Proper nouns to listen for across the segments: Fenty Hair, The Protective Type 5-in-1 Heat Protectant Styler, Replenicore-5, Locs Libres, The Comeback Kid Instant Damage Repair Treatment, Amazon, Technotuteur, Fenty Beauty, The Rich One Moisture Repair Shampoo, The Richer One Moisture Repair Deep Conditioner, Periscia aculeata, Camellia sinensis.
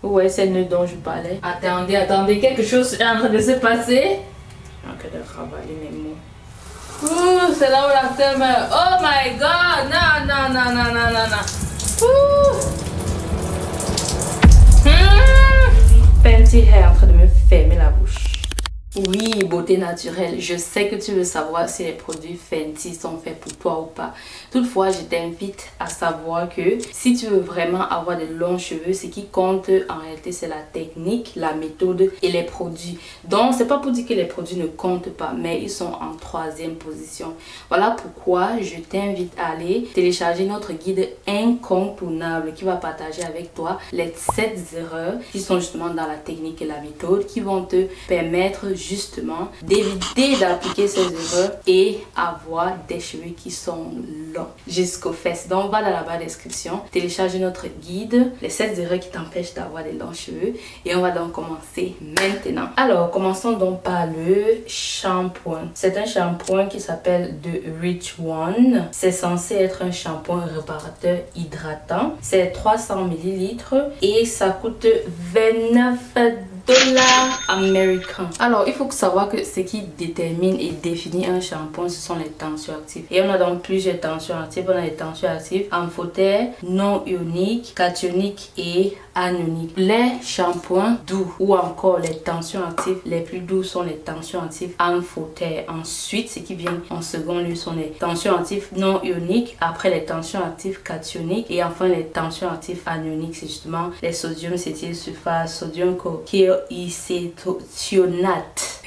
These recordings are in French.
Ouais, c'est le dont je parlais. Attendez, attendez, quelque chose est en train de se passer. J'ai envie de ravaler mes mots. Ouh, c'est là où la terre meurt. Oh my god, non, non, non, non, non, non, non. Ouh. Fenty Hair est en train de me fermer la bouche. Oui, beauté naturelle, je sais que tu veux savoir si les produits Fenty sont faits pour toi ou pas. Toutefois, je t'invite à savoir que si tu veux vraiment avoir de longs cheveux, ce qui compte en réalité c'est la technique, la méthode et les produits. Donc, c'est pas pour dire que les produits ne comptent pas, mais ils sont en troisième position. Voilà pourquoi je t'invite à aller télécharger notre guide incontournable qui va partager avec toi les 7 erreurs qui sont justement dans la technique et la méthode qui vont te permettre justement d'éviter d'appliquer ces erreurs et avoir des cheveux qui sont longs jusqu'aux fesses. Donc va dans la barre description, télécharger notre guide, les 7 erreurs qui t'empêchent d'avoir des longs cheveux, et on va donc commencer maintenant. Alors commençons donc par le shampoing. C'est un shampoing qui s'appelle The Rich One. C'est censé être un shampoing réparateur hydratant. C'est 300 ml et ça coûte 29 $ américains. Alors, il faut savoir que ce qui détermine et définit un shampoing, ce sont les tensioactifs. Et on a donc plusieurs tensioactifs. On a les tensioactifs amphotéres, non ioniques, cationiques et anioniques. Les shampoings doux ou encore les tensioactifs les plus doux sont les tensioactifs amphotéres. Ensuite, ce qui vient en second lieu sont les tensioactifs non ioniques, après les tensioactifs cationiques et enfin les tensioactifs anioniques, c'est justement les sodium cétylsulfate, sodium coquille isothionate.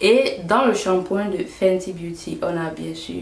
Et dans le shampoing de Fenty Beauty, on a bien sûr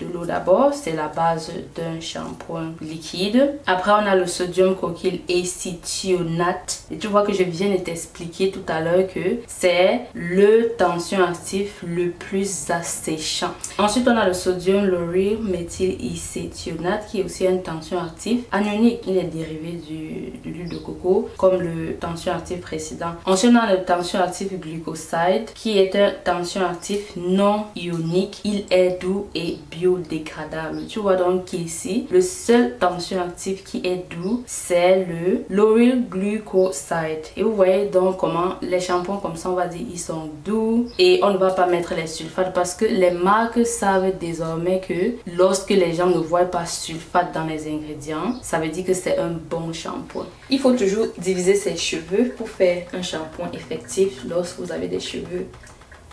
de l'eau d'abord, c'est la base d'un shampoing liquide. Après, on a le sodium coquille isothionate. Et tu vois que je viens de t'expliquer tout à l'heure que c'est le tensioactif le plus asséchant. Ensuite, on a le sodium lauryl méthyl isothionate qui est aussi un tensioactif anionique. Il est dérivé de l'huile de coco comme le tensioactif précédent. Ensuite, on a le tensioactif glucoside qui est un tensioactif non ionique. Il est doux et biodégradable. Tu vois donc qu'ici, le seul tensioactif qui est doux, c'est le lauryl glucoside. Et vous voyez donc comment les shampoings comme ça, on va dire, ils sont doux et on ne va pas mettre les sulfates parce que les marques savent désormais que lorsque les gens ne voient pas sulfate dans les ingrédients, ça veut dire que c'est un bon shampoing. Il faut toujours diviser ses cheveux pour faire un shampoing effectif lorsque vous avez des cheveux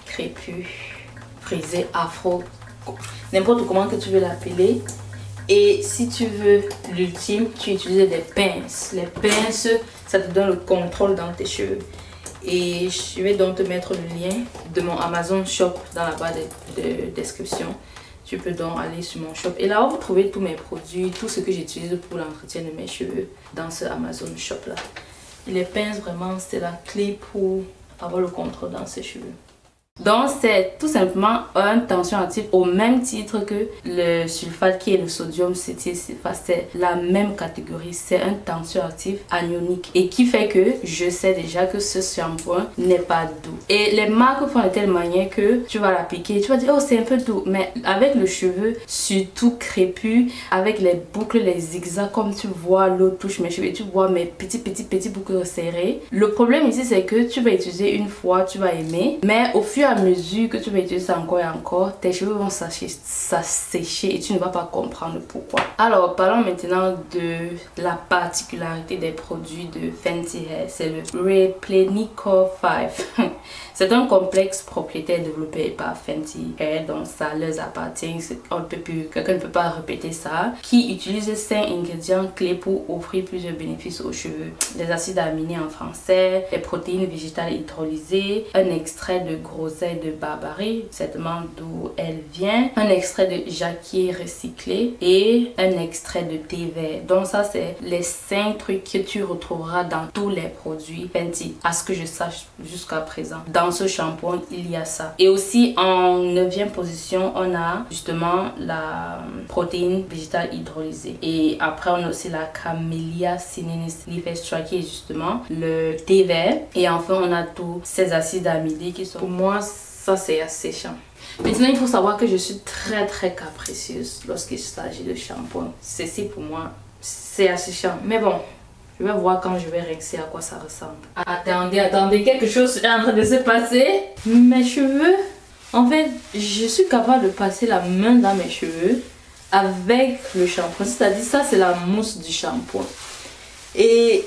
crépus, frisés, afro, n'importe comment que tu veux l'appeler. Et si tu veux l'ultime, tu utilises des pinces. Les pinces, ça te donne le contrôle dans tes cheveux. Et je vais donc te mettre le lien de mon Amazon Shop dans la barre de description. Tu peux donc aller sur mon shop. Et là, vous trouvez tous mes produits, tout ce que j'utilise pour l'entretien de mes cheveux dans ce Amazon Shop là. Et les pinces, vraiment, c'est la clé pour avoir le contrôle dans ses cheveux. Donc c'est tout simplement un tensioactif au même titre que le sulfate qui est le sodium cétylsulfate. C'est la même catégorie, c'est un tensioactif anionique et qui fait que je sais déjà que ce shampoing n'est pas doux. Et les marques font de telle manière que tu vas l'appliquer, tu vas dire oh c'est un peu doux, mais avec le cheveu surtout crépus, avec les boucles, les zigzags, comme tu vois l'eau touche mes cheveux, tu vois mes petits boucles resserrées. Le problème ici c'est que tu vas utiliser une fois, tu vas aimer, mais au fur et à mesure que tu vas utiliser encore et encore, tes cheveux vont s'assécher et tu ne vas pas comprendre pourquoi. Alors parlons maintenant de la particularité des produits de Fenty Hair. C'est le Replenicore-5. C'est un complexe propriétaire développé par Fenty Hair, donc ça leur appartient. Quelqu'un ne peut pas répéter ça. Qui utilise 5 ingrédients clés pour offrir plusieurs bénéfices aux cheveux. Des acides aminés en français, des protéines végétales hydrolysées, un extrait de groseille de Barbarie, certainement d'où elle vient, un extrait de jacquier recyclé et un extrait de thé vert. Donc ça c'est les 5 trucs que tu retrouveras dans tous les produits Fenty. À ce que je sache jusqu'à présent, dans ce shampoing il y a ça. Et aussi en 9e position on a justement la protéine végétale hydrolysée. Et après on a aussi la Camellia sinensis leaf extract qui est justement le thé vert. Et enfin on a tous ces acides amidés qui sont, pour moi, ça c'est asséchant. Maintenant, il faut savoir que je suis très capricieuse lorsqu'il s'agit de shampoing. Ceci pour moi, c'est asséchant. Mais bon, Je vais voir quand je vais rincer à quoi ça ressemble. Attendez, attendez, quelque chose est en train de se passer. Mes cheveux, en fait, je suis capable de passer la main dans mes cheveux avec le shampoing. C'est-à-dire, ça, c'est la mousse du shampoing. Et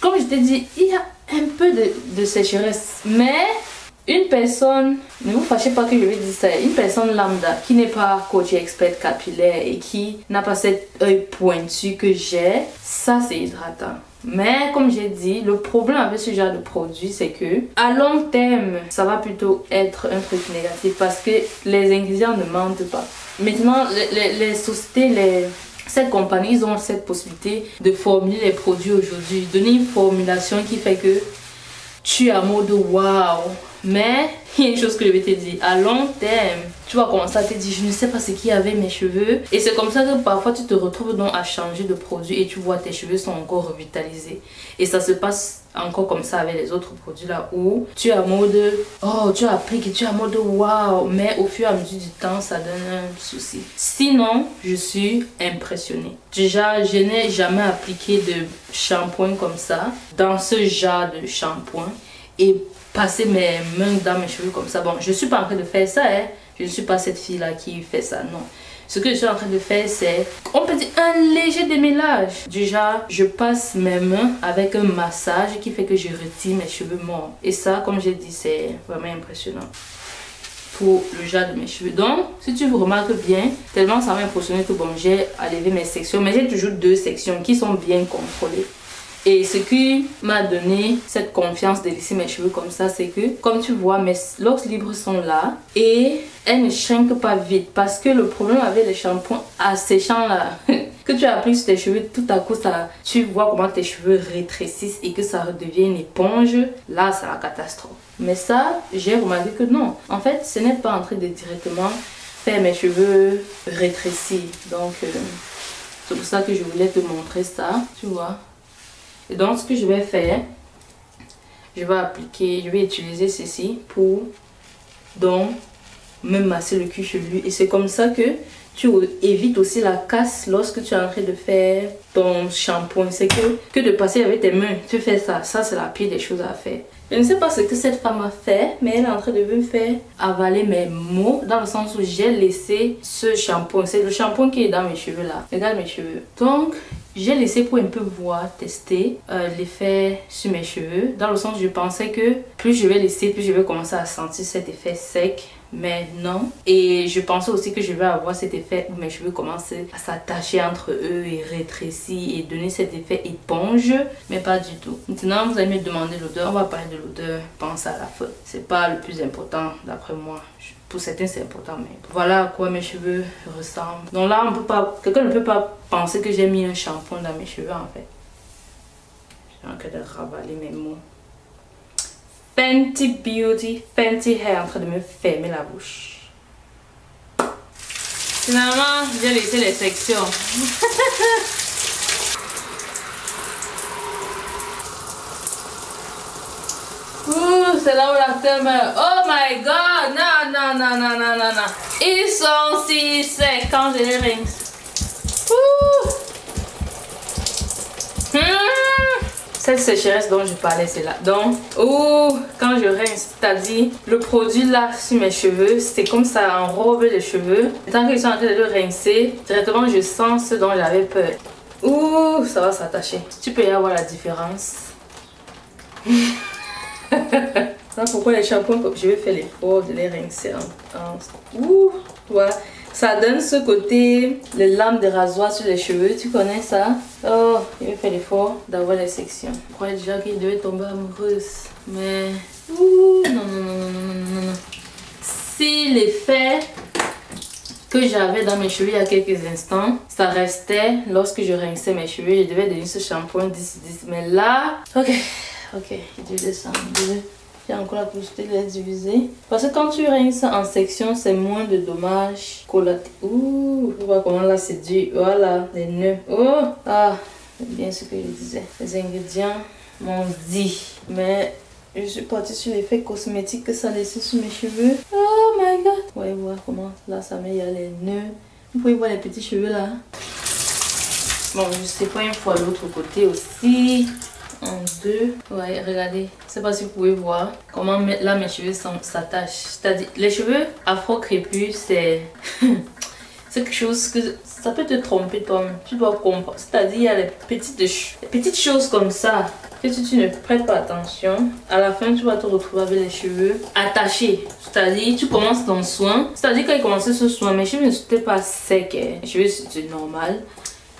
comme je t'ai dit, il y a un peu de sécheresse. Mais une personne, ne vous fâchez pas que je vais dire ça, une personne lambda qui n'est pas coach expert capillaire et qui n'a pas cet œil pointu que j'ai, ça c'est hydratant. Mais comme j'ai dit, le problème avec ce genre de produit, c'est que à long terme, ça va plutôt être un truc négatif parce que les ingrédients ne mentent pas. Maintenant, les sociétés, cette compagnie, ils ont cette possibilité de formuler les produits aujourd'hui, donner une formulation qui fait que tu es en mode waouh. Mais il y a une chose que je vais te dire, à long terme, tu vas commencer à te dire, je ne sais pas ce qu'il y avait mes cheveux. Et c'est comme ça que parfois tu te retrouves donc à changer de produit et tu vois tes cheveux sont encore revitalisés. Et ça se passe encore comme ça avec les autres produits là où tu es en mode, oh tu as appris que tu es en mode waouh. Mais au fur et à mesure du temps, ça donne un souci. Sinon, je suis impressionnée. Déjà, je n'ai jamais appliqué de shampoing comme ça, dans ce genre de shampoing. Et passer mes mains dans mes cheveux comme ça. Bon, je ne suis pas en train de faire ça, hein. Je ne suis pas cette fille-là qui fait ça, non. Ce que je suis en train de faire, c'est, on peut dire, un léger démêlage. Déjà, je passe mes mains avec un massage qui fait que je retire mes cheveux morts. Et ça, comme j'ai dit, c'est vraiment impressionnant pour le genre de mes cheveux. Donc, si tu remarques bien, tellement ça m'a impressionné que bon, j'ai enlevé mes sections. Mais j'ai toujours deux sections qui sont bien contrôlées. Et ce qui m'a donné cette confiance de laisser mes cheveux comme ça, c'est que, comme tu vois, mes locks libres sont là et elles ne shrinkent pas vite. Parce que le problème avec les shampoings asséchants là, que tu appliques sur tes cheveux, tout à coup, ça, tu vois comment tes cheveux rétrécissent et que ça redevient une éponge. Là, c'est la catastrophe. Mais ça, j'ai remarqué que non. En fait, ce n'est pas en train de directement faire mes cheveux rétrécir. Donc, c'est pour ça que je voulais te montrer ça, tu vois. Et donc, ce que je vais faire, je vais appliquer, je vais utiliser ceci pour donc me masser le cuir chevelu. Et c'est comme ça que tu évites aussi la casse lorsque tu es en train de faire ton shampoing. C'est que de passer avec tes mains, tu fais ça. Ça, c'est la pire des choses à faire. Je ne sais pas ce que cette femme a fait, mais elle est en train de me faire avaler mes mots dans le sens où j'ai laissé ce shampoing. C'est le shampoing qui est dans mes cheveux là. Regarde mes cheveux. Donc, j'ai laissé pour un peu voir, tester l'effet sur mes cheveux. Dans le sens où je pensais que plus je vais laisser, plus je vais commencer à sentir cet effet sec. Mais non. Et je pensais aussi que je vais avoir cet effet où mes cheveux commencent à s'attacher entre eux et rétrécir et donner cet effet éponge. Mais pas du tout. Maintenant, vous allez me demander l'odeur. On va parler de l'odeur. Pense à la fin. C'est pas le plus important d'après moi. Pour certains, c'est important, mais voilà à quoi mes cheveux ressemblent. Donc là, on peut pas, quelqu'un ne peut pas penser que j'ai mis un shampoing dans mes cheveux en fait. J'ai envie de ravaler mes mots. Fenty Beauty, Fenty Hair en train de me fermer la bouche. Finalement, j'ai laissé les sections. Ouh, c'est là où l'acteur meurt. Oh my god, non, non, non, non, non, non, non. Ils sont si secs quand je les rince. Ouh. Cette sécheresse dont je parlais, c'est là. Donc, oh, quand je rince, c'est-à-dire le produit là sur mes cheveux, c'est comme ça enrobe les cheveux. Tant qu'ils sont en train de le rincer, directement je sens ce dont j'avais peur. Ouh, ça va s'attacher. Tu peux y avoir la différence. Ça, pourquoi les shampoings, je vais faire l'effort de les rincer en... Ouh, toi. Ça donne ce côté, les lames de rasoir sur les cheveux, tu connais ça? Oh, il me fait l'effort d'avoir les sections. Je croyais déjà qu'il devait tomber amoureuse, mais... Ouh, non, non, non, non, non, non, non. Si l'effet que j'avais dans mes cheveux il y a quelques instants, ça restait lorsque je rinçais mes cheveux, je devais donner ce shampoing 10-10, mais là... Ok, ok, il devait descendre, j'ai encore la possibilité de les diviser. Parce que quand tu rinces en section, c'est moins de dommages collatéraux. Ouh, tu vois comment là c'est dur. Voilà, les nœuds. Oh, ah, c'est bien ce que je disais. Les ingrédients m'ont dit. Mais je suis partie sur l'effet cosmétique que ça laissait sur mes cheveux. Oh my god. Vous voyez voir comment là ça met, il y a les nœuds. Vous pouvez voir les petits cheveux là. Bon, je sais pas, une fois l'autre côté aussi. En deux. Ouais, regardez. Je sais pas si vous pouvez voir comment là mes cheveux s'attachent. C'est-à-dire, les cheveux afro crépus, c'est quelque chose que ça peut te tromper, Tom. Tu dois comprendre. C'est-à-dire, il y a les petites choses comme ça que si tu ne prêtes pas attention, à la fin, tu vas te retrouver avec les cheveux attachés. C'est-à-dire, tu commences ton soin. C'est-à-dire, quand il commençait ce soin, mes cheveux n'étaient pas secs. Hein. Mes cheveux, c'était normal.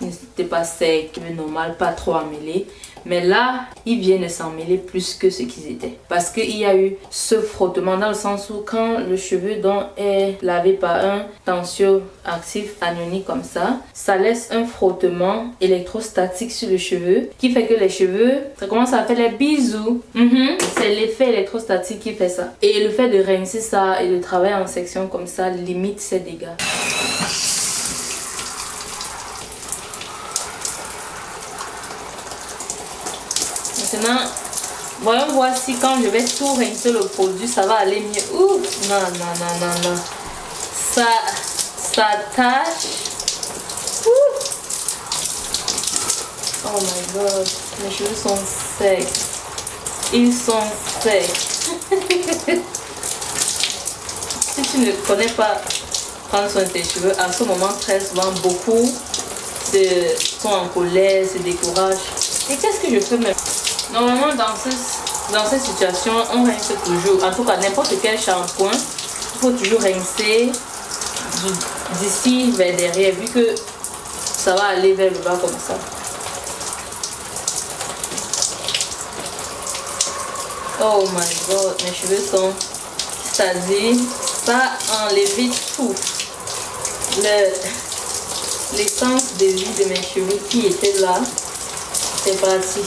Ils n'étaient pas secs, mais normal, pas trop emmêlés. Mais là, ils viennent s'emmêler plus que ce qu'ils étaient. Parce qu'il y a eu ce frottement dans le sens où quand le cheveu est lavé par un tensioactif anionique comme ça, ça laisse un frottement électrostatique sur le cheveu qui fait que les cheveux, ça commence à faire les bisous. C'est l'effet électrostatique qui fait ça. Et le fait de rincer ça et de travailler en section comme ça limite ses dégâts. Maintenant, voyons voir si quand je vais tout rincer le produit, ça va aller mieux. Ouh, non, non, non, non, non. Ça tâche. Ouh. Oh my god, mes cheveux sont secs. Ils sont secs. Si tu ne connais pas prendre soin de tes cheveux, à ce moment très souvent, beaucoup sont en colère, se découragent. Et qu'est-ce que je fais même? Normalement, dans cette situation, on rince toujours. En tout cas, n'importe quel shampoing, il faut toujours rincer d'ici vers derrière, vu que ça va aller vers le bas comme ça. Oh my god, mes cheveux sont... C'est-à-dire, ça enlève tout. L'essence de vie de mes cheveux qui était là, c'est parti.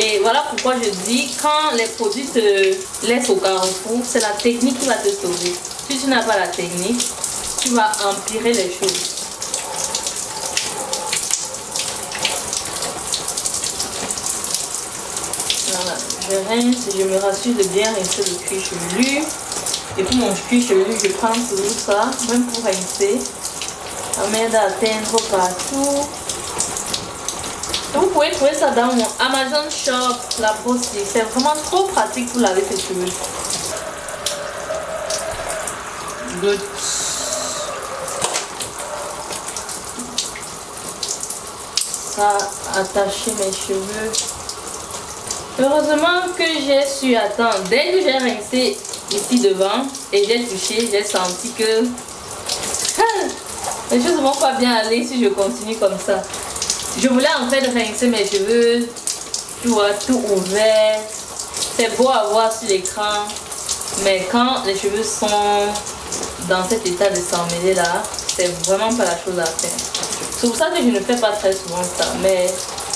Et voilà pourquoi je dis, quand les produits te laissent au carrefour, c'est la technique qui va te sauver. Si tu n'as pas la technique, tu vas empirer les choses. Voilà, je rince, je me rassure de bien rincer le cuir chevelu. Et pour mon cuir chevelu, je prends toujours ça, même pour rincer. Ça m'aide à atteindre partout. Vous pouvez trouver ça dans mon Amazon Shop, la brosse. C'est vraiment trop pratique pour laver ses cheveux. Good. Ça a attaché mes cheveux. Heureusement que j'ai su attendre. Dès que j'ai rincé ici devant et j'ai touché, j'ai senti que les choses ne vont pas bien aller si je continue comme ça. Je voulais en fait rincer mes cheveux, tu vois, tout ouvert. C'est beau à voir sur l'écran, mais quand les cheveux sont dans cet état de s'emmêler là, c'est vraiment pas la chose à faire. C'est pour ça que je ne fais pas très souvent ça, mais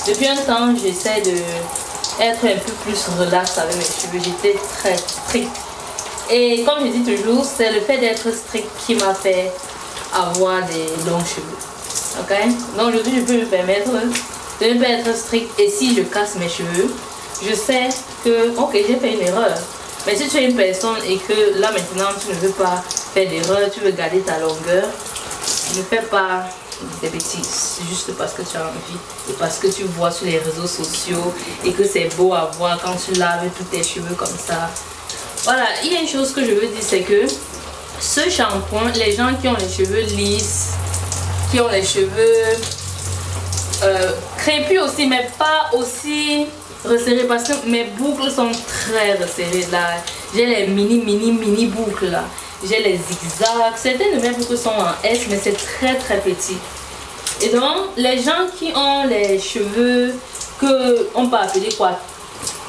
depuis un temps, j'essaie d'être un peu plus relax avec mes cheveux. J'étais très stricte. Et comme je dis toujours, c'est le fait d'être stricte qui m'a fait avoir des longs cheveux. Ok, donc aujourd'hui je peux me permettre de ne pas être stricte, et si je casse mes cheveux, je sais que ok, j'ai fait une erreur. Mais si tu es une personne et que là maintenant tu ne veux pas faire d'erreur, tu veux garder ta longueur, ne fais pas des bêtises juste parce que tu as envie et parce que tu vois sur les réseaux sociaux et que c'est beau à voir quand tu laves tous tes cheveux comme ça. Voilà, il y a une chose que je veux dire, c'est que ce shampoing, les gens qui ont les cheveux lisses, qui ont les cheveux crépus aussi, mais pas aussi resserrés, parce que mes boucles sont très resserrées là. J'ai les mini boucles là, j'ai les zigzags. Certaines de mes boucles sont en S, mais c'est très petit. Et donc les gens qui ont les cheveux que on peut appeler quoi,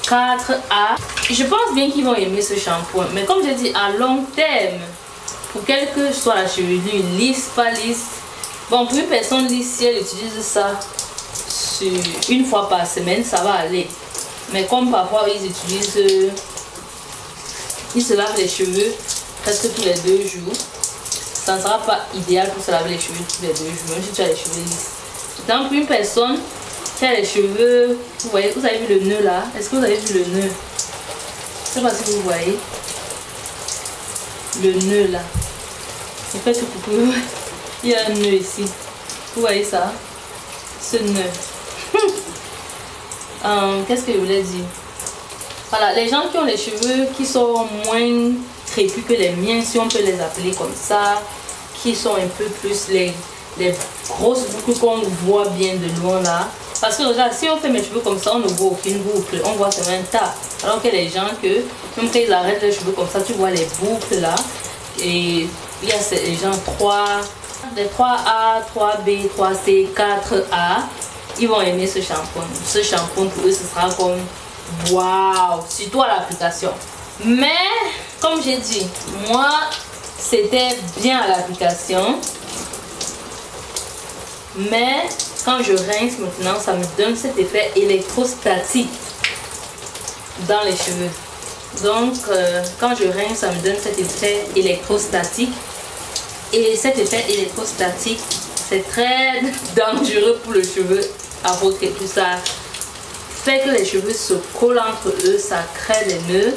4A, je pense bien qu'ils vont aimer ce shampoing. Mais comme j'ai dit, à long terme, pour quelle que soit la chevelure, lisse, pas lisse, bon, pour une personne lisse, si elle utilise ça une fois par semaine, ça va aller. Mais comme parfois ils utilisent, ils se lavent les cheveux presque tous les 2 jours, ça ne sera pas idéal pour se laver les cheveux tous les 2 jours, même si tu as les cheveux lisses. Donc pour une personne qui a les cheveux, vous voyez, vous avez vu le nœud là? Est-ce que vous avez vu le nœud? Je ne sais pas si vous voyez le nœud là. En fait, il y a un nœud ici, vous voyez ça? ce nœud. Qu'est-ce que je voulais dire? Voilà, les gens qui ont les cheveux qui sont moins crépus que les miens, si on peut les appeler comme ça, qui sont un peu plus les grosses boucles qu'on voit bien de loin là. Parce que regarde, si on fait mes cheveux comme ça, on ne voit aucune boucle, on voit seulement un tas. Alors que les gens que, même quand ils arrêtent les cheveux comme ça, tu vois les boucles là. Et il y a les gens 3, les 3A, 3B, 3C, 4A, ils vont aimer ce shampoing. Ce shampoing pour eux, ce sera comme waouh, surtout à l'application. Mais comme j'ai dit, moi c'était bien à l'application. Mais quand je rince maintenant, ça me donne cet effet électrostatique dans les cheveux. Donc quand je rince, ça me donne cet effet électrostatique. Et cet effet électrostatique, c'est très dangereux pour le cheveu afro-crépus et tout ça. Fait que les cheveux se collent entre eux, ça crée des nœuds.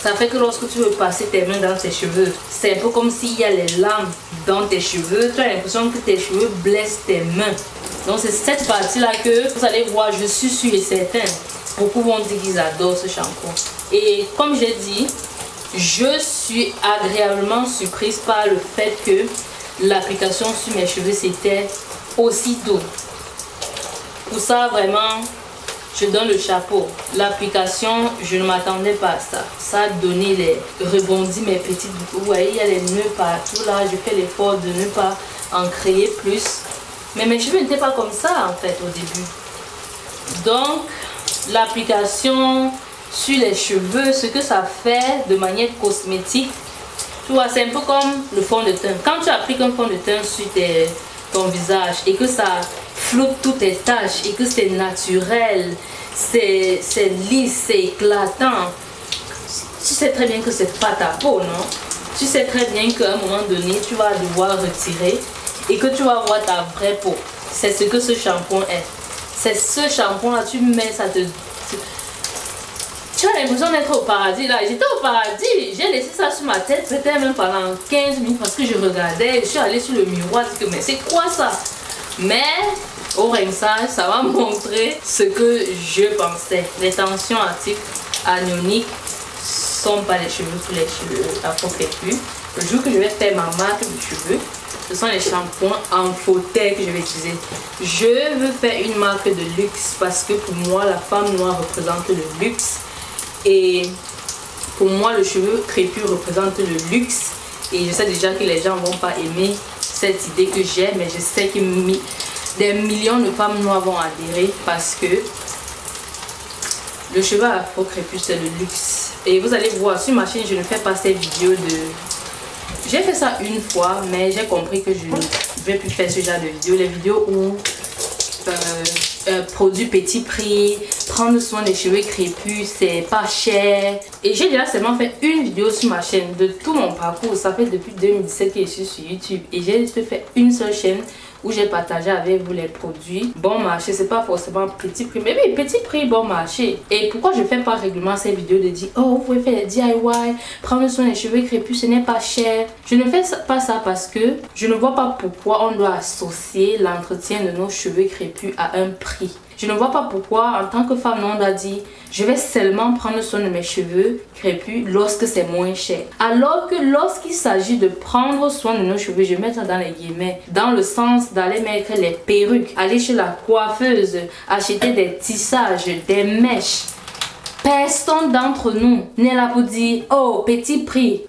Ça fait que lorsque tu veux passer tes mains dans tes cheveux, c'est un peu comme s'il y a les lames dans tes cheveux. Tu as l'impression que tes cheveux blessent tes mains. Donc c'est cette partie-là que vous allez voir, je suis sûre et certaine. Beaucoup vont dire qu'ils adorent ce shampoing. Et comme j'ai dit, je suis agréablement surprise par le fait que l'application sur mes cheveux c'était aussi doux. Pour ça vraiment, je donne le chapeau. L'application, je ne m'attendais pas à ça. Ça a donné les rebondis, mes petites boucles. Vous voyez, il y a les nœuds partout là. Je fais l'effort de ne pas en créer plus. Mais mes cheveux n'étaient pas comme ça en fait au début. Donc, l'application sur les cheveux, ce que ça fait de manière cosmétique, tu vois, c'est un peu comme le fond de teint. Quand tu appliques un fond de teint sur ton visage et que ça floute toutes tes taches et que c'est naturel, c'est lisse, c'est éclatant. Tu sais très bien que c'est pas ta peau, non? Tu sais très bien qu'à un moment donné, tu vas devoir retirer et que tu vas voir ta vraie peau. C'est ce que ce shampoing est. C'est ce shampoing là, tu mets, ça te... Tu as l'impression d'être au paradis là. J'étais au paradis, j'ai laissé ça sur ma tête, c'était même pendant 15 minutes parce que je regardais, je suis allée sur le miroir, parce que mais c'est quoi ça? Mais au rinçage, ça va montrer ce que je pensais. Les tensions actives anioniques sont pas les cheveux pour les cheveux afro-crépus. Le jour que je vais faire ma marque de cheveux, ce sont les shampoings en faux terre que je vais utiliser. Je veux faire une marque de luxe parce que pour moi, la femme noire représente le luxe. Et pour moi, le cheveu crépus représente le luxe. Et je sais déjà que les gens ne vont pas aimer cette idée que j'ai, mais je sais que des millions de femmes noires vont adhérer parce que le cheveu afro-crépus, c'est le luxe. Et vous allez voir, sur ma chaîne, je ne fais pas cette vidéo de... J'ai fait ça une fois, mais j'ai compris que je ne vais plus faire ce genre de vidéo. Les vidéos où produits petit prix, prendre soin des cheveux crépus, c'est pas cher. Et j'ai déjà seulement fait une vidéo sur ma chaîne de tout mon parcours. Ça fait depuis 2017 que je suis sur YouTube. Et j'ai fait une seule chaîne où j'ai partagé avec vous les produits bon marché. C'est pas forcément petit prix, mais oui, petit prix, bon marché. Et pourquoi je fais pas régulièrement ces vidéos de dire oh, vous pouvez faire des DIY, prendre soin des cheveux crépus, ce n'est pas cher. Je ne fais pas ça parce que je ne vois pas pourquoi on doit associer l'entretien de nos cheveux crépus à un prix. Je ne vois pas pourquoi en tant que femme on doit dire je vais seulement prendre soin de mes cheveux crépus lorsque c'est moins cher. Alors que lorsqu'il s'agit de prendre soin de nos cheveux, je mets ça dans les guillemets, dans le sens d'aller mettre les perruques, aller chez la coiffeuse, acheter des tissages, des mèches. Personne d'entre nous n'est là pour dire oh, petit prix.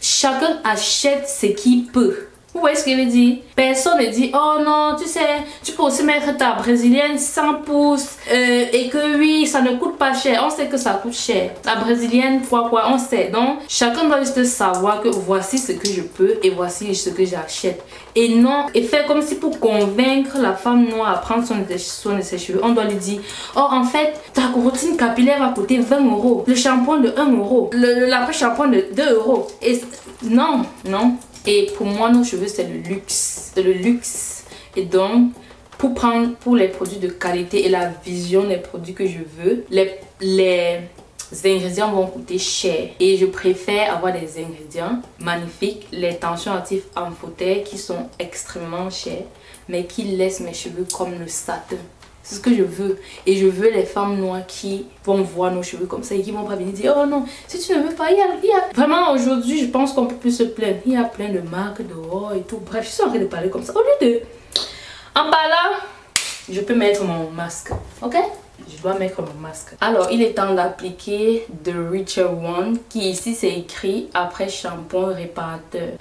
Chacun achète ce qu'il peut. Vous voyez ce que je veux dire? Personne ne dit, oh non, tu sais, tu peux aussi mettre ta brésilienne 100 pouces et que oui, ça ne coûte pas cher. On sait que ça coûte cher. La brésilienne, quoi, on sait. Donc, chacun doit juste savoir que voici ce que je peux et voici ce que j'achète. Et non, et faire comme si pour convaincre la femme noire à prendre soin de ses cheveux, on doit lui dire, oh en fait, ta routine capillaire va coûter 20 €. Le shampoing de 1 €. Le l'après-shampoing de 2 €. Et non, non. Et pour moi, nos cheveux, c'est le luxe. C'est le luxe. Et donc, pour les produits de qualité et la vision des produits que je veux, les les ingrédients vont coûter cher et je préfère avoir des ingrédients magnifiques, les tensions actifs en fauteuil qui sont extrêmement chers mais qui laissent mes cheveux comme le satin. C'est ce que je veux. Et je veux les femmes noires qui vont voir nos cheveux comme ça et qui vont pas venir dire oh non, si tu ne veux pas, il y a. Vraiment, aujourd'hui, je pense qu'on peut plus se plaindre. Il y a plein de marques dehors et tout. Bref, je suis en train de parler comme ça. Au lieu de. En parlant, je peux mettre mon masque. Ok? Je dois mettre mon masque. Alors, il est temps d'appliquer The Richer One, qui ici c'est écrit après shampoing réparateur.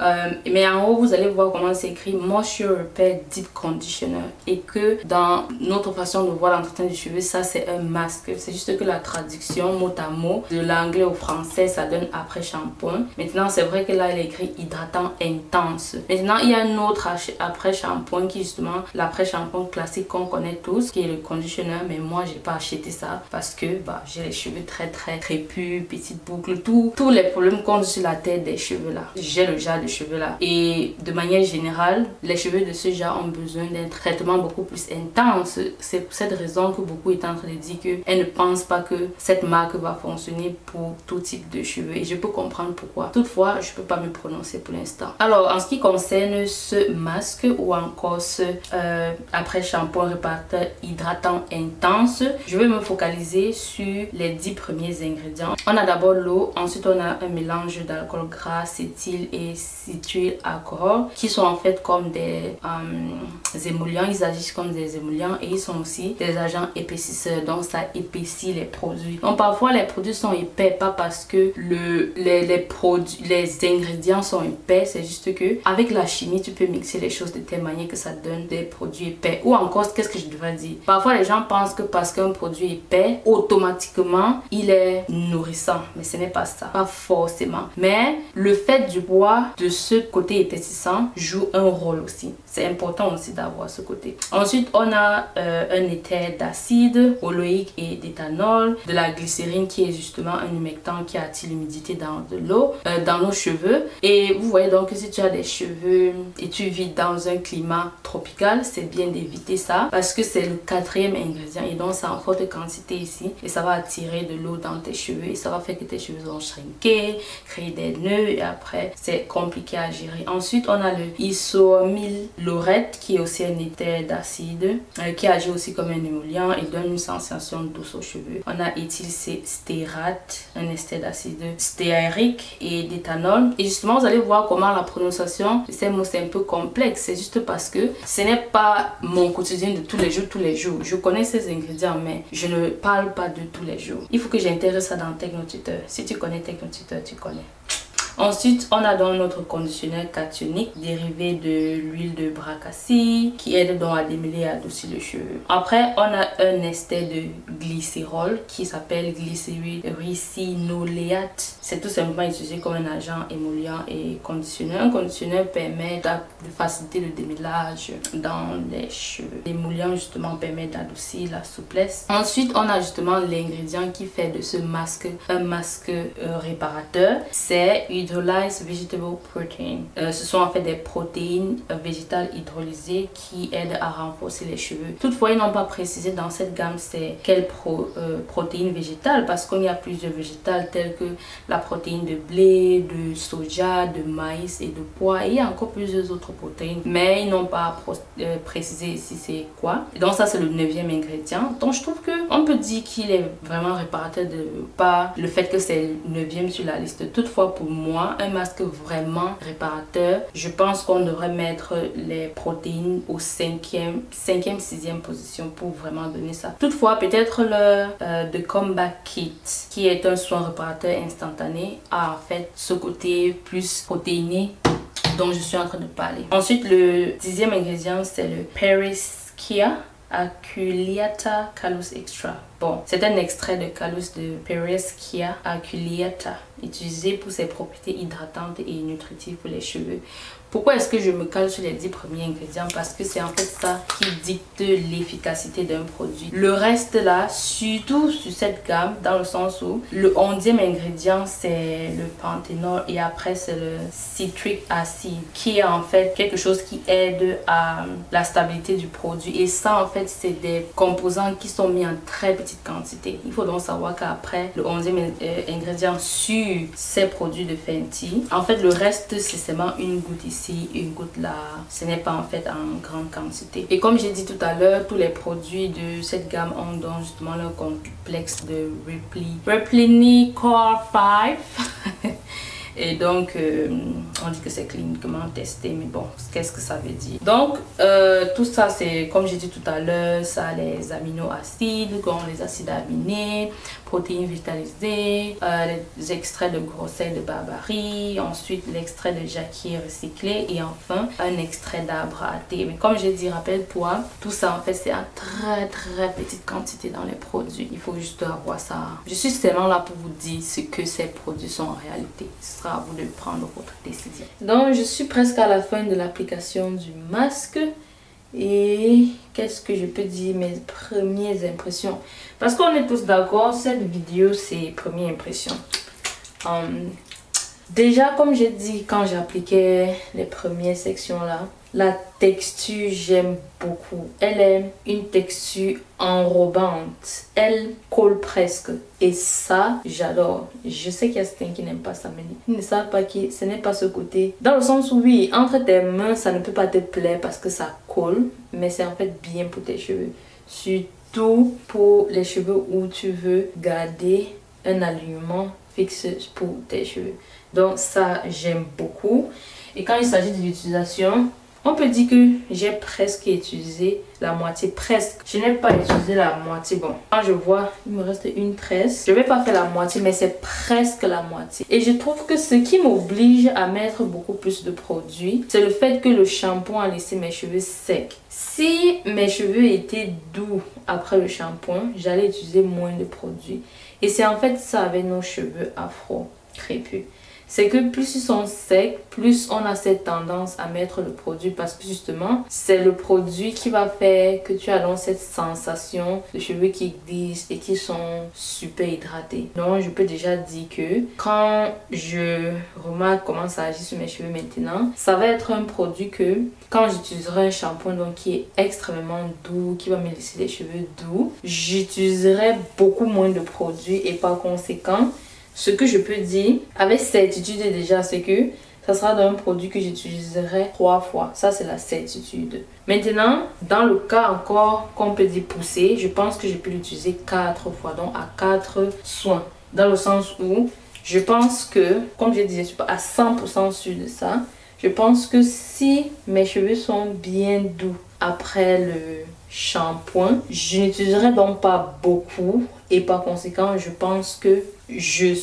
Mais en haut, vous allez voir comment c'est écrit Moisture Repair Deep Conditioner. Et que dans notre façon de voir l'entretien du cheveu, ça c'est un masque. C'est juste que la traduction mot à mot de l'anglais au français, ça donne après shampoing. Maintenant, c'est vrai que là, il est écrit hydratant intense. Maintenant, il y a un autre après shampoing qui est justement l'après shampoing classique qu'on connaît tous, qui est le conditioner. Mais moi, j'ai pas acheter ça parce que bah, j'ai les cheveux très crépus, petites boucles, tous les problèmes qu'on a sur la tête des cheveux là. J'ai le genre de cheveux là et de manière générale, les cheveux de ce genre ont besoin d'un traitement beaucoup plus intense. C'est pour cette raison que beaucoup est en train de dire qu'elles ne pensent pas que cette marque va fonctionner pour tout type de cheveux et je peux comprendre pourquoi. Toutefois, je peux pas me prononcer pour l'instant. Alors, en ce qui concerne ce masque ou encore ce après shampoing réparateur hydratant intense, je vais me focaliser sur les 10 premiers ingrédients. On a d'abord l'eau, ensuite on a un mélange d'alcool gras, cétyl et citrull-alcool qui sont en fait comme des émollients, ils agissent comme des émollients et ils sont aussi des agents épaississeurs, donc ça épaissit les produits. Donc parfois les produits sont épais, pas parce que les ingrédients sont épais, c'est juste que avec la chimie tu peux mixer les choses de telle manière que ça donne des produits épais. Ou encore, qu'est-ce que je devrais dire? Parfois les gens pensent que parce qu'un produit épais, automatiquement il est nourrissant, mais ce n'est pas ça, pas forcément. Mais le fait du bois de ce côté épaississant joue un rôle aussi, c'est important aussi d'avoir ce côté. Ensuite on a un éther d'acide oloïque et d'éthanol, de la glycérine qui est justement un humectant qui attire l'humidité dans de l'eau, dans nos cheveux. Et vous voyez donc que si tu as des cheveux et tu vis dans un climat tropical, c'est bien d'éviter ça parce que c'est le 4e ingrédient et donc ça en forte quantité ici et ça va attirer de l'eau dans tes cheveux et ça va faire que tes cheveux vont shrinker, créer des nœuds et après c'est compliqué à gérer. Ensuite on a le isomylorette qui est aussi un éther d'acide qui agit aussi comme un émollient et donne une sensation douce aux cheveux. On a éthylstérate, un éther d'acide stéarique et d'éthanol. Et justement vous allez voir comment la prononciation de ces mots c'est un peu complexe, c'est juste parce que ce n'est pas mon quotidien de tous les jours je connais ces ingrédients mais je ne parle pas de tous les jours. Il faut que j'intègre ça dans Technotuteur. Si tu connais Technotuteur, tu connais. Ensuite, on a donc notre conditionneur cationique dérivé de l'huile de bracassie qui aide donc à démêler et à adoucir le cheveu. Après, on a un ester de glycérol qui s'appelle glycérylricinoléate. C'est tout simplement utilisé comme un agent émollient et conditionneur. Un conditionneur permet de faciliter le démêlage dans les cheveux. L'émollient justement permet d'adoucir la souplesse. Ensuite, on a justement l'ingrédient qui fait de ce masque un masque réparateur. C'est Hydrolyzed Vegetable Protein. Ce sont en fait des protéines végétales hydrolysées qui aident à renforcer les cheveux. Toutefois, ils n'ont pas précisé dans cette gamme c'est quelle protéine végétale parce qu'il y a plusieurs végétales telles que la protéine de blé, de soja, de maïs et de pois. Et il y a encore plusieurs autres protéines, mais ils n'ont pas précisé ici c'est quoi. Donc ça c'est le 9e ingrédient. Donc je trouve que on peut dire qu'il est vraiment réparateur de pas le fait que c'est le 9e sur la liste. Toutefois pour moi un masque vraiment réparateur, je pense qu'on devrait mettre les protéines au 5e, 6e position pour vraiment donner ça. Toutefois, peut-être le The Comeback Kid qui est un soin réparateur instantané a en fait ce côté plus protéiné dont je suis en train de parler. Ensuite, le 10e ingrédient, c'est le Periscia aculeata callus extra. Bon, c'est un extrait de callus de Periscia aculeata. utilisé pour ses propriétés hydratantes et nutritives pour les cheveux. Pourquoi est-ce que je me cale sur les 10 premiers ingrédients? Parce que c'est en fait ça qui dicte l'efficacité d'un produit. Le reste là, surtout sur cette gamme, dans le sens où le 11e ingrédient c'est le panthénol et après c'est le citric acid qui est en fait quelque chose qui aide à la stabilité du produit. Et ça en fait c'est des composants qui sont mis en très petite quantité. Il faut donc savoir qu'après le 11e ingrédient sur ces produits de Fenty, en fait le reste c'est seulement une goutte ici, une goutte là, ce n'est pas en fait en grande quantité. Et comme j'ai dit tout à l'heure, tous les produits de cette gamme ont donc justement leur complexe de Replenicore-5 et donc on dit que c'est cliniquement testé, mais bon, qu'est-ce que ça veut dire? Donc tout ça c'est comme j'ai dit tout à l'heure, ça les aminoacides comme les acides aminés, protéines vitalisées, les extraits de groseille de barbarie, ensuite l'extrait de jacquier recyclé et enfin un extrait d'arbre à thé. Mais comme j'ai dit, rappelle-toi, tout ça en fait c'est en très petite quantité dans les produits. Il faut juste avoir ça. Je suis seulement là pour vous dire ce que ces produits sont en réalité. Ce sera à vous de prendre votre décision. Donc je suis presque à la fin de l'application du masque. Et qu'est-ce que je peux dire, mes premières impressions? Parce qu'on est tous d'accord, cette vidéo c'est première impression. Déjà comme j'ai dit, quand j'appliquais les premières sections là, la texture j'aime beaucoup. Elle est une texture enrobante, elle colle presque et ça j'adore. Je sais qu'il y a certains qui n'aiment pas ça, mais ils ne savent pas que ce n'est pas ce côté, dans le sens où oui, entre tes mains ça ne peut pas te plaire parce que ça colle, mais c'est en fait bien pour tes cheveux, surtout pour les cheveux où tu veux garder un alignement fixe pour tes cheveux. Donc ça j'aime beaucoup. Et quand il s'agit de l'utilisation, on peut dire que j'ai presque utilisé la moitié, presque. Je n'ai pas utilisé la moitié. Bon, quand je vois, il me reste une tresse. Je ne vais pas faire la moitié, mais c'est presque la moitié. Et je trouve que ce qui m'oblige à mettre beaucoup plus de produits, c'est le fait que le shampoing a laissé mes cheveux secs. Si mes cheveux étaient doux après le shampoing, j'allais utiliser moins de produits. Et c'est en fait ça avec nos cheveux afro crépus. C'est que plus ils sont secs, plus on a cette tendance à mettre le produit parce que justement, c'est le produit qui va faire que tu as donc cette sensation de cheveux qui glissent et qui sont super hydratés. Donc, je peux déjà dire que quand je remarque comment ça agit sur mes cheveux maintenant, ça va être un produit que quand j'utiliserai un shampoing donc qui est extrêmement doux, qui va me laisser les cheveux doux, j'utiliserai beaucoup moins de produits et par conséquent, ce que je peux dire avec certitude déjà, c'est que ça sera d'un produit que j'utiliserai 3 fois. Ça, c'est la certitude. Maintenant, dans le cas encore qu'on peut dire poussé, je pense que j'ai pu l'utiliser 4 fois, donc à 4 soins. Dans le sens où je pense que, comme je disais, je ne suis pas à 100% sûre de ça. Je pense que si mes cheveux sont bien doux après le shampoing, je n'utiliserai donc pas beaucoup. Et par conséquent, je pense que je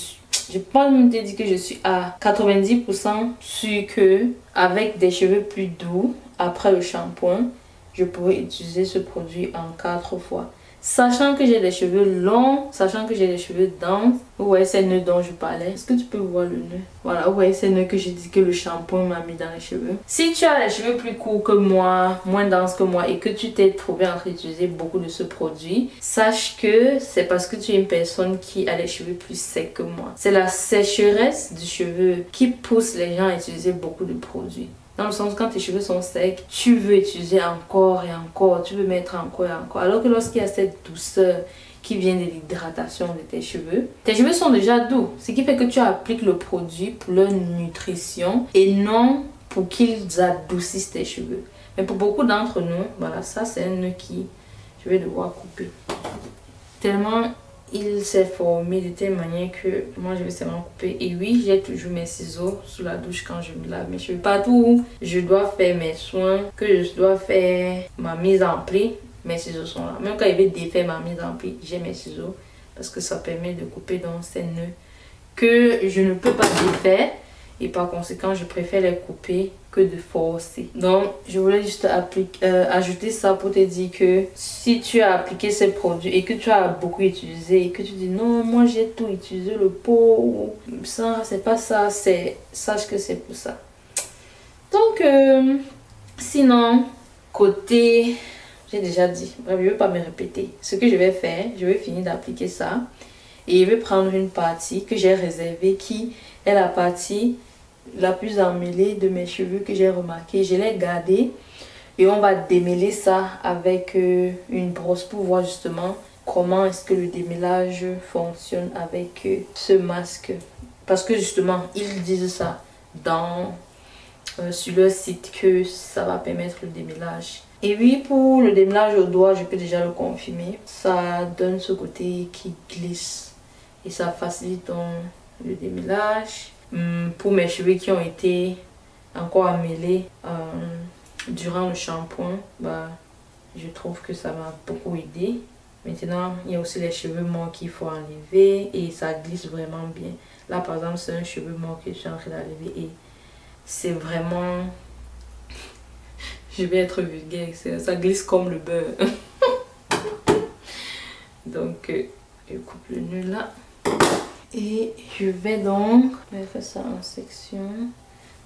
pense même te dire que je suis à 90% sûre que avec des cheveux plus doux après le shampoing, je pourrais utiliser ce produit en 4 fois. Sachant que j'ai des cheveux longs, sachant que j'ai des cheveux denses. Vous voyez ces nœuds dont je parlais. Est-ce que tu peux voir le nœud? Voilà, vous voyez ces nœuds que j'ai dit que le shampoing m'a mis dans les cheveux. Si tu as les cheveux plus courts que moi, moins denses que moi et que tu t'es trouvé en train d'utiliser beaucoup de ce produit, sache que c'est parce que tu es une personne qui a les cheveux plus secs que moi. C'est la sécheresse du cheveu qui pousse les gens à utiliser beaucoup de produits. Dans le sens, quand tes cheveux sont secs, tu veux utiliser encore et encore, tu veux mettre encore et encore. Alors que lorsqu'il y a cette douceur qui vient de l'hydratation de tes cheveux sont déjà doux. Ce qui fait que tu appliques le produit pour leur nutrition et non pour qu'ils adoucissent tes cheveux. Mais pour beaucoup d'entre nous, voilà, ça c'est un nœud qui je vais devoir couper. Tellement il s'est formé de telle manière que moi je vais seulement couper. Et oui, j'ai toujours mes ciseaux sous la douche quand je me lave mes cheveux. Partout où je dois faire mes soins, que je dois faire ma mise en pli, mes ciseaux sont là. Même quand je vais défaire ma mise en pli, j'ai mes ciseaux parce que ça permet de couper dans ces nœuds que je ne peux pas défaire et par conséquent je préfère les couper que de forcer. Donc je voulais juste ajouter ça pour te dire que si tu as appliqué ces produits et que tu as beaucoup utilisé et que tu dis non moi j'ai tout utilisé le pot, ça c'est pas ça, c'est sache que c'est pour ça. Donc sinon côté, j'ai déjà dit, bref je veux pas me répéter, ce que je vais faire, je vais finir d'appliquer ça. Et je vais prendre une partie que j'ai réservée qui est la partie la plus emmêlée de mes cheveux que j'ai remarqué. Je l'ai gardée et on va démêler ça avec une brosse pour voir justement comment est-ce que le démêlage fonctionne avec ce masque. Parce que justement, ils disent ça dans, sur leur site que ça va permettre le démêlage. Et oui, pour le démêlage au doigt, je peux déjà le confirmer. Ça donne ce côté qui glisse. Et ça facilite donc le démêlage. Pour mes cheveux qui ont été encore emmêlés durant le shampoing, bah, je trouve que ça m'a beaucoup aidé. Maintenant, il y a aussi les cheveux morts qu'il faut enlever et ça glisse vraiment bien. Là, par exemple, c'est un cheveu mort que je suis en train d'enlever et c'est vraiment... Je vais être vulgaire, ça glisse comme le beurre. Donc, je coupe le nœud là. Et je vais donc faire ça en section.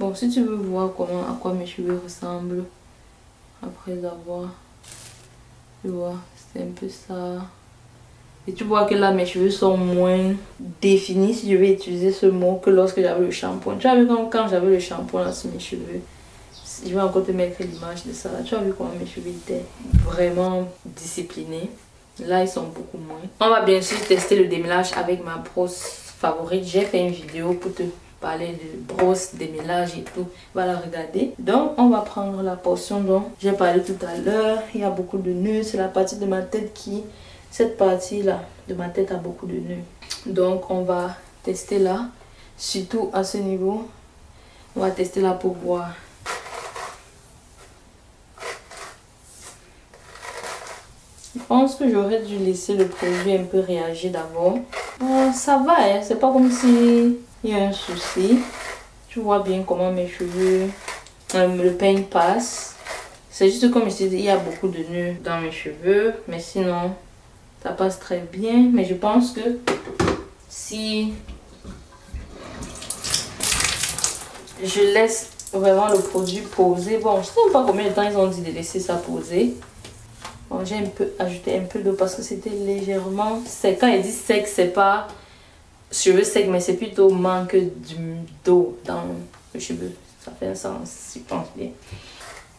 Bon, si tu veux voir comment, à quoi mes cheveux ressemblent, après avoir, tu vois, c'est un peu ça. Et tu vois que là, mes cheveux sont moins définis, si je vais utiliser ce mot, que lorsque j'avais le shampoing. Tu as vu quand j'avais le shampoing là sur mes cheveux, je vais encore te mettre l'image de ça. Tu as vu comment mes cheveux étaient vraiment disciplinés. Là, ils sont beaucoup moins. On va bien sûr tester le démêlage avec ma brosse favorite. J'ai fait une vidéo pour te parler de brosse, démêlage et tout. Va la regarder. Donc, on va prendre la portion dont j'ai parlé tout à l'heure. Il y a beaucoup de nœuds. C'est la partie de ma tête qui... Cette partie-là de ma tête a beaucoup de nœuds. Donc, on va tester là. Surtout à ce niveau. On va tester là pour voir. Je pense que j'aurais dû laisser le produit un peu réagir d'abord. Ça va, hein? C'est pas comme si il y a un souci. Tu vois bien comment mes cheveux, le peigne passe. C'est juste comme je te dis, il y a beaucoup de nœuds dans mes cheveux. Mais sinon, ça passe très bien. Mais je pense que si je laisse vraiment le produit poser. Bon, je sais pas combien de temps ils ont dit de laisser ça poser. Bon, j'ai un peu ajouté un peu d'eau parce que c'était légèrement sec. Quand il dit sec, c'est pas cheveux sec, mais c'est plutôt manque d'eau dans le cheveu. Ça fait un sens, je pense bien.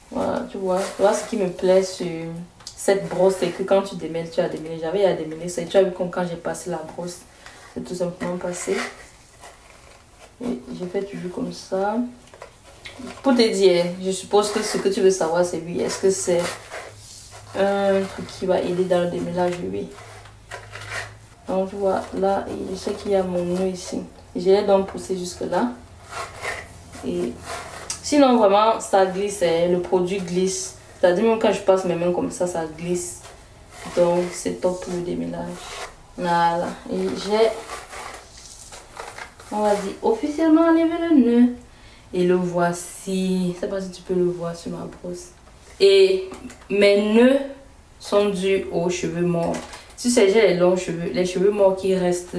Voilà, tu vois. Voilà ce qui me plaît sur cette brosse, c'est que quand tu démêles, tu as démêlé. J'avais à démêler ça. Tu as vu quand j'ai passé la brosse, c'est tout simplement passé. Et j'ai fait toujours comme ça. Pour te dire, je suppose que ce que tu veux savoir, c'est oui, est-ce que c'est un truc qui va aider dans le démêlage, oui. Donc je vois là, je sais qu'il y a mon nœud ici. Je l'ai donc poussé jusque là. Et sinon vraiment ça glisse, hein. Le produit glisse. C'est-à-dire même quand je passe mes mains comme ça, ça glisse. Donc c'est top pour le démêlage. Voilà. Et j'ai, on va dire, officiellement enlevé le nœud. Et le voici. Je sais pas si tu peux le voir sur ma brosse. Et mes nœuds sont dus aux cheveux morts. Tu sais, j'ai les longs cheveux, les cheveux morts qui restent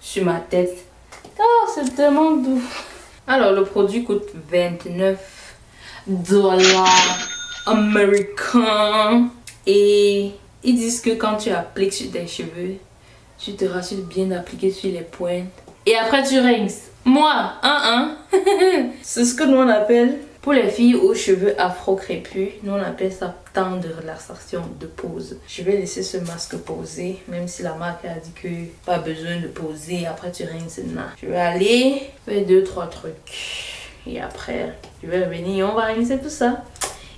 sur ma tête. Oh, c'est tellement doux. Alors, le produit coûte 29$ américains. Et ils disent que quand tu appliques sur tes cheveux, tu te rassures bien d'appliquer sur les pointes. Et après, tu rinces. Moi, c'est ce que nous on appelle... Pour les filles aux cheveux afro crépus, nous on appelle ça temps de relaxation, de pause. Je vais laisser ce masque poser, même si la marque a dit que pas besoin de poser, après tu rinces, non. Je vais aller faire 2-3 trucs et après je vais revenir et on va rincer tout ça.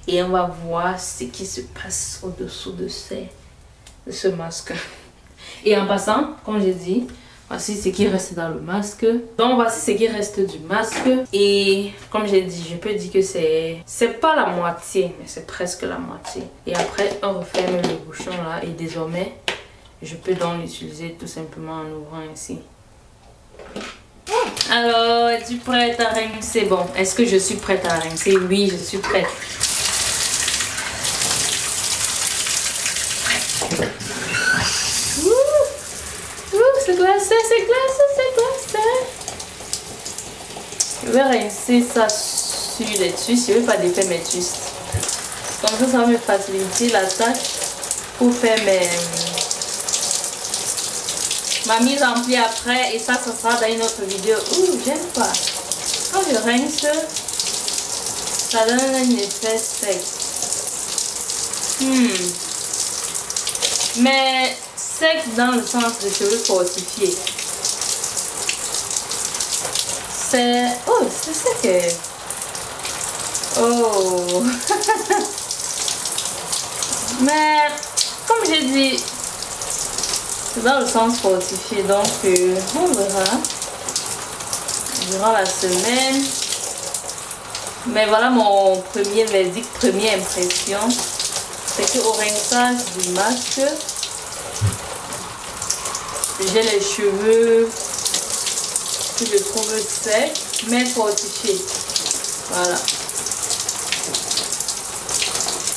Et on va voir ce qui se passe au-dessous de ce masque. Et en passant, comme j'ai dit, voici ce qui reste dans le masque. Donc voici ce qui reste du masque. Et comme j'ai dit, je peux dire que c'est pas la moitié, mais c'est presque la moitié. Et après, on referme le bouchon là. Et désormais, je peux donc l'utiliser tout simplement en ouvrant ici. Alors, es-tu prête à rincer? Bon, est-ce que je suis prête à rincer? Oui, je suis prête. C'est glacé, c'est glacé, c'est glacé. Je vais rincer ça sur les tuiles. Je ne vais pas défaire mes tuiles. Comme ça, ça va me faciliter la tâche pour faire ma mise en pli après, et ça sera dans une autre vidéo. Ouh, j'aime pas. Quand je rince, ça donne un effet sec. Mais sec dans le sens de cheveux fortifiés. C'est... Oh, c'est sec. Oh. Mais, comme j'ai dit... dans le sens fortifié, donc on verra durant la semaine. Mais voilà mon premier verdict, première impression, c'est qu'au rinçage du masque, j'ai les cheveux que je trouve secs mais fortifiés. Voilà,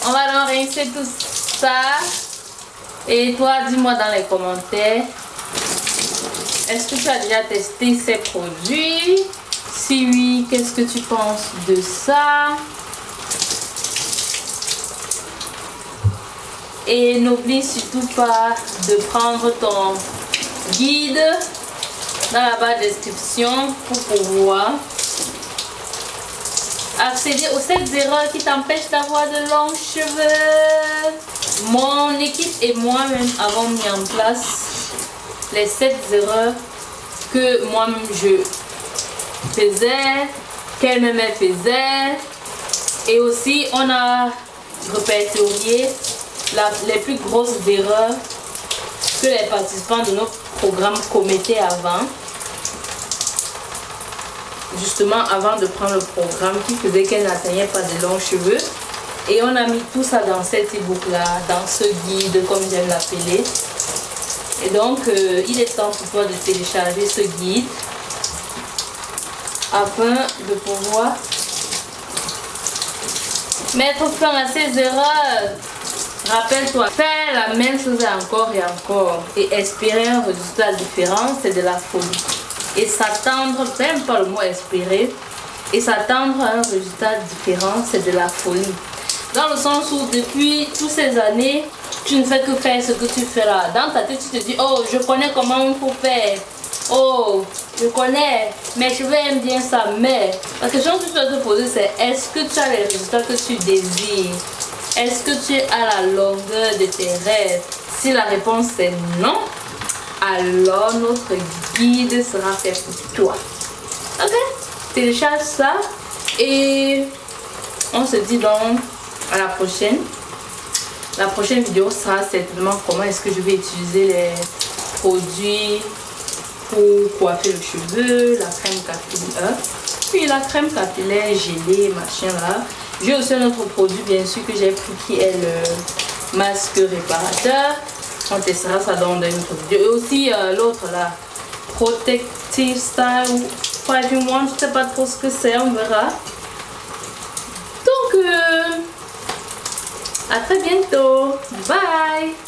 on va donc rincer tout ça. Et toi, dis-moi dans les commentaires, est-ce que tu as déjà testé ces produits? Si oui, qu'est-ce que tu penses de ça? Et n'oublie surtout pas de prendre ton guide dans la barre de description pour pouvoir accéder aux 7 erreurs qui t'empêchent d'avoir de longs cheveux. Mon équipe et moi-même avons mis en place les 7 erreurs que moi-même je faisais, qu'elle-même faisait, et aussi on a répertorié les plus grosses erreurs que les participants de notre programme commettaient avant, justement avant de prendre le programme, qui faisait qu'elle n'atteignait pas de longs cheveux. Et on a mis tout ça dans cet e-book là, dans ce guide comme j'aime l'appeler. Et donc il est temps pour toi de télécharger ce guide afin de pouvoir mettre fin à ces erreurs. Rappelle-toi, faire la même chose encore et encore et espérer un résultat différent, c'est de la folie. Et s'attendre, même pas le mot espérer, et s'attendre à un résultat différent, c'est de la folie. Dans le sens où depuis toutes ces années, tu ne fais que faire ce que tu feras. Dans ta tête, tu te dis, oh, je connais comment on faut faire. Oh, je connais, mes cheveux aiment bien ça. Mais la question que tu dois te poser, c'est est-ce que tu as les résultats que tu désires? Est-ce que tu es à la longueur de tes rêves? Si la réponse est non, alors notre guide sera fait pour toi. Ok? Télécharge ça et on se dit donc à la prochaine. La prochaine vidéo sera certainement comment est-ce que je vais utiliser les produits pour coiffer le cheveu, la crème capillaire, puis la crème capillaire gelée, machin là. J'ai aussi un autre produit bien sûr que j'ai pris qui est le masque réparateur. On testera ça dans une autre vidéo. Et aussi l'autre là, Protective Style 5-in-1, je sais pas trop ce que c'est, on verra. Donc à très bientôt, bye.